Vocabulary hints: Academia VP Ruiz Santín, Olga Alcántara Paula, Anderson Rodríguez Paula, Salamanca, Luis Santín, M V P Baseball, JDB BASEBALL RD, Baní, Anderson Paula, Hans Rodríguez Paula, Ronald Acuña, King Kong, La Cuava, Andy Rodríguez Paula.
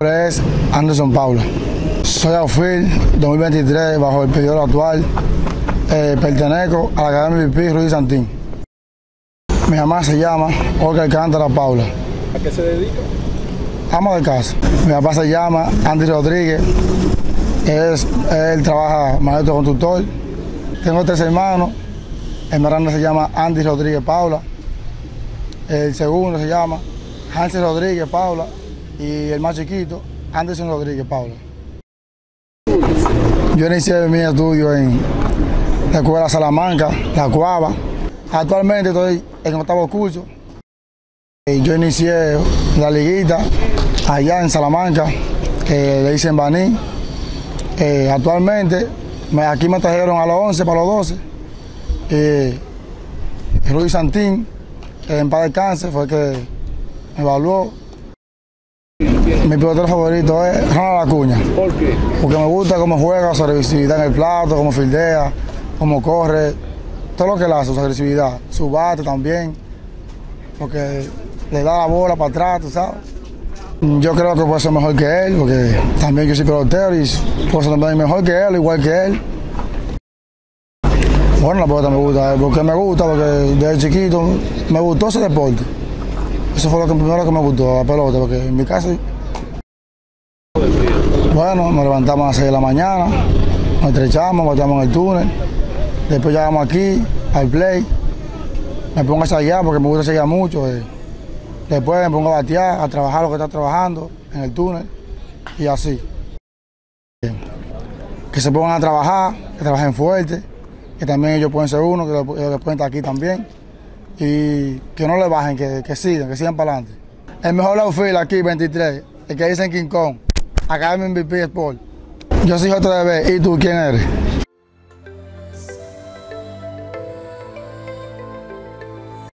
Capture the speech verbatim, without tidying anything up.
Es Anderson Paula. Soy outfield dos mil veintitrés bajo el periodo actual. Eh, pertenezco a la Academia V P Ruiz Santín. Mi mamá se llama Olga Alcántara Paula. ¿A qué se dedica? Ama de casa. Mi papá se llama Andy Rodríguez. Es, él trabaja maestro constructor. Tengo tres hermanos. El más grande se llama Andy Rodríguez Paula. El segundo se llama Hans Rodríguez Paula. Y el más chiquito, Anderson Rodríguez Paula. Yo inicié mi estudio en la escuela Salamanca, La Cuava. Actualmente estoy en octavo curso. Yo inicié la liguita allá en Salamanca, eh, le hice en Baní. Eh, actualmente me, aquí me trajeron a los once para los doce. Eh, Luis Santín, eh, en paz descanse, fue el que me evaluó. Mi pelotero favorito es Ronald Acuña. ¿Por qué? Porque me gusta cómo juega, su agresividad en el plato, cómo fildea, cómo corre, todo lo que le hace, su agresividad, su bate también, porque le da la bola para atrás, tú sabes. Yo creo que puedo ser mejor que él, porque también yo soy pelotero y puedo ser también mejor que él, igual que él. Bueno, la pelota me gusta, ¿eh? Porque me gusta, porque desde chiquito me gustó ese deporte. Eso fue lo que primero que me gustó, la pelota, porque en mi casa... Bueno, nos levantamos a las seis de la mañana, nos estrechamos, bateamos en el túnel, después llegamos aquí, al play, me pongo a sellar porque me gusta sellar mucho, eh. Después me pongo a batear, a trabajar lo que está trabajando en el túnel y así. Que se pongan a trabajar, que trabajen fuerte, que también ellos pueden ser uno, que ellos pueden estar aquí también. Y que no le bajen, que, que sigan, que sigan para adelante. El mejor outfield aquí, veintitrés, el que dicen King Kong, Academia M V P Baseball. Yo soy J D B, ¿y tú quién eres?